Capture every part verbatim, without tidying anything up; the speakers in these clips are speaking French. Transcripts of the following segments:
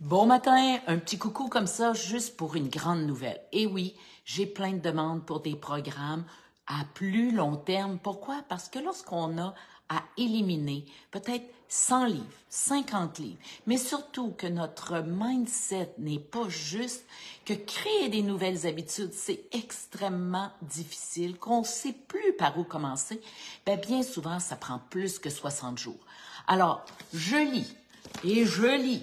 Bon matin, un petit coucou comme ça, juste pour une grande nouvelle. Et oui, j'ai plein de demandes pour des programmes à plus long terme. Pourquoi? Parce que lorsqu'on a à éliminer peut-être cent livres, cinquante livres, mais surtout que notre mindset n'est pas juste, que créer des nouvelles habitudes, c'est extrêmement difficile, qu'on ne sait plus par où commencer, bien, bien souvent, ça prend plus que soixante jours. Alors, je lis, et je lis,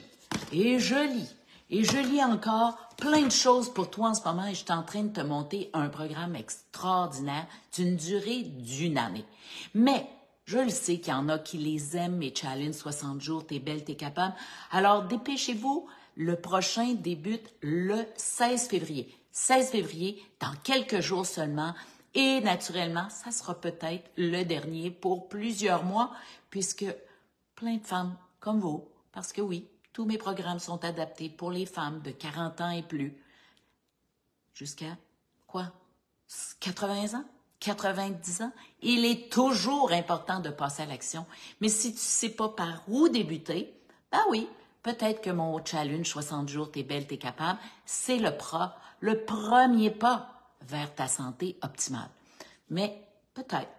et je lis, et je lis encore plein de choses pour toi en ce moment et je suis en train de te monter un programme extraordinaire d'une durée d'une année. Mais, je le sais qu'il y en a qui les aiment, mes challenges soixante jours, t'es belle, t'es capable. Alors, dépêchez-vous, le prochain débute le seize février. seize février, dans quelques jours seulement. Et naturellement, ça sera peut-être le dernier pour plusieurs mois, puisque plein de femmes comme vous, parce que oui, tous mes programmes sont adaptés pour les femmes de quarante ans et plus. Jusqu'à quoi? quatre-vingts ans? quatre-vingt-dix ans, il est toujours important de passer à l'action. Mais si tu ne sais pas par où débuter, ben oui, peut-être que mon challenge soixante jours, t'es belle, t'es capable, c'est le, le premier pas vers ta santé optimale. Mais peut-être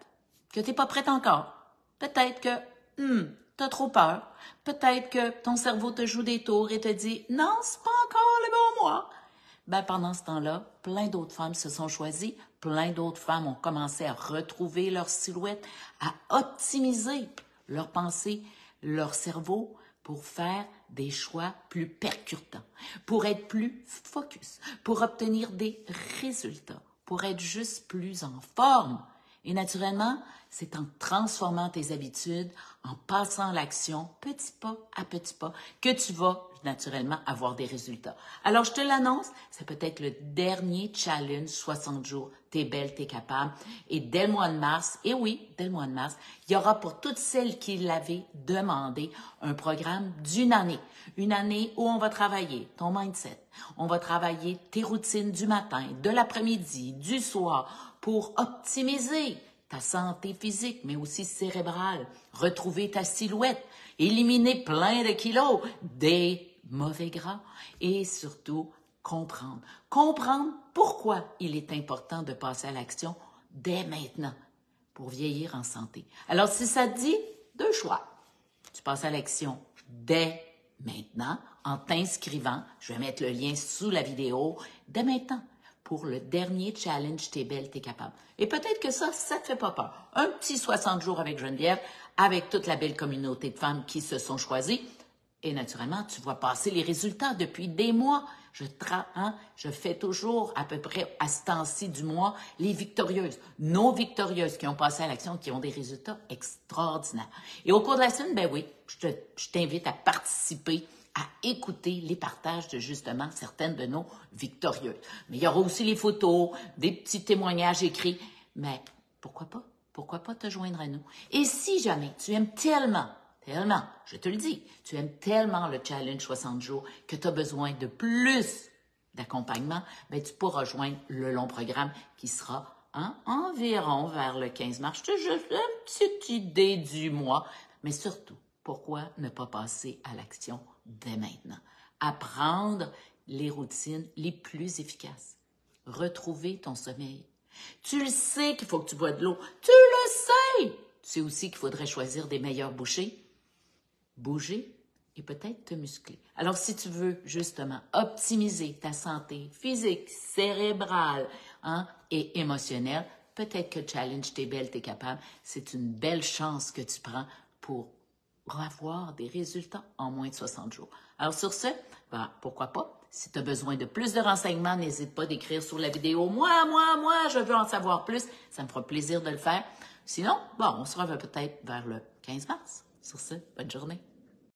que tu n'es pas prête encore. Peut-être que hmm, tu as trop peur. Peut-être que ton cerveau te joue des tours et te dit « Non, c'est pas encore le bon mois ». Ben, pendant ce temps-là, plein d'autres femmes se sont choisies, plein d'autres femmes ont commencé à retrouver leur silhouette, à optimiser leurs pensées, leur cerveau pour faire des choix plus percutants, pour être plus focus, pour obtenir des résultats, pour être juste plus en forme. Et naturellement, c'est en transformant tes habitudes, en passant l'action, petit pas à petit pas, que tu vas naturellement avoir des résultats. Alors, je te l'annonce, ça peut être le dernier challenge soixante jours, t'es belle, t'es capable. Et dès le mois de mars, et oui, dès le mois de mars, il y aura pour toutes celles qui l'avaient demandé un programme d'une année. Une année où on va travailler ton mindset, on va travailler tes routines du matin, de l'après-midi, du soir, pour optimiser ta santé physique, mais aussi cérébrale, retrouver ta silhouette, éliminer plein de kilos des mauvais gras et surtout comprendre. Comprendre pourquoi il est important de passer à l'action dès maintenant pour vieillir en santé. Alors, si ça te dit, deux choix. Tu passes à l'action dès maintenant en t'inscrivant. Je vais mettre le lien sous la vidéo dès maintenant. Pour le dernier challenge, t'es belle, t'es capable. Et peut-être que ça, ça te fait pas peur. Un petit soixante jours avec Geneviève, avec toute la belle communauté de femmes qui se sont choisies. Et naturellement, tu vois passer les résultats depuis des mois. Je, tra hein, je fais toujours à peu près à ce temps-ci du mois les victorieuses, nos victorieuses qui ont passé à l'action, qui ont des résultats extraordinaires. Et au cours de la semaine, ben oui, je t'invite à participer à écouter les partages de, justement, certaines de nos victorieuses. Mais il y aura aussi les photos, des petits témoignages écrits. Mais pourquoi pas? Pourquoi pas te joindre à nous? Et si jamais tu aimes tellement, tellement, je te le dis, tu aimes tellement le challenge soixante jours que tu as besoin de plus d'accompagnement, bien, tu pourras joindre le long programme qui sera hein, environ vers le quinze mars. Je te juste une petite idée du mois. Mais surtout, pourquoi ne pas passer à l'action dès maintenant? Apprendre les routines les plus efficaces. Retrouver ton sommeil. Tu le sais qu'il faut que tu bois de l'eau. Tu le sais! Tu sais aussi qu'il faudrait choisir des meilleures bouchées. Bouger et peut-être te muscler. Alors, si tu veux justement optimiser ta santé physique, cérébrale hein, et émotionnelle, peut-être que challenge, t'es belle, t'es capable. C'est une belle chance que tu prends pour pour avoir des résultats en moins de soixante jours. Alors sur ce, ben, pourquoi pas, si tu as besoin de plus de renseignements, n'hésite pas d'écrire sous la vidéo « Moi, moi, moi, je veux en savoir plus ». Ça me fera plaisir de le faire. Sinon, bon, on se revoit peut-être vers le quinze mars. Sur ce, bonne journée.